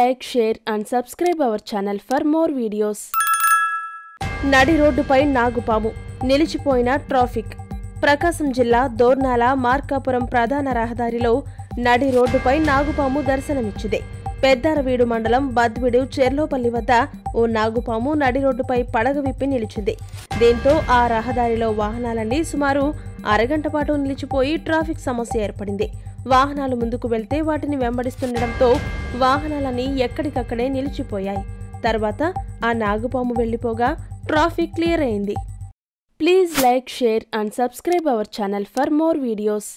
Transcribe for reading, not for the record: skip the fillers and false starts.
Like, share and subscribe our channel for more videos. నడిరోడ్డుపై నాగుపాము నిలిచిపోయిన traffic. ప్రకాశం జిల్లా దోర్నాల మార్కాపురం ప్రధాన రహదారిలో నడిరోడ్డుపై నాగుపాము దర్శనమిచ్చింది. పెద్దారవీడు మండలం బద్విడు చెర్లోపల్లి వద్ద ఓ నాగుపాము నడిరోడ్డుపై పడగ విప్పి నిలిచింది. దీంతో ఆ రహదారిలో వాహనాలన్నీ సుమారు అరగంట పాటు నిలిచిపోయి ట్రాఫిక్ సమస్య ఏర్పడింది. వాహనాలు ముందుకు వెళ్తే వాటిని వెంబడిస్తుండటంతో వాహనాలన్నీ ఎక్కడికక్కడే నిలిచిపోయాయి. తర్వాత ఆ నాగుపాము వెళ్లిపోగా ట్రాఫిక్ క్లియర్ అయింది. Please like, share and subscribe our channel for more videos.